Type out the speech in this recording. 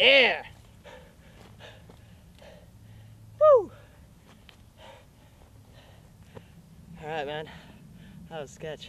Yeah. Woo. All right, man. That was sketch.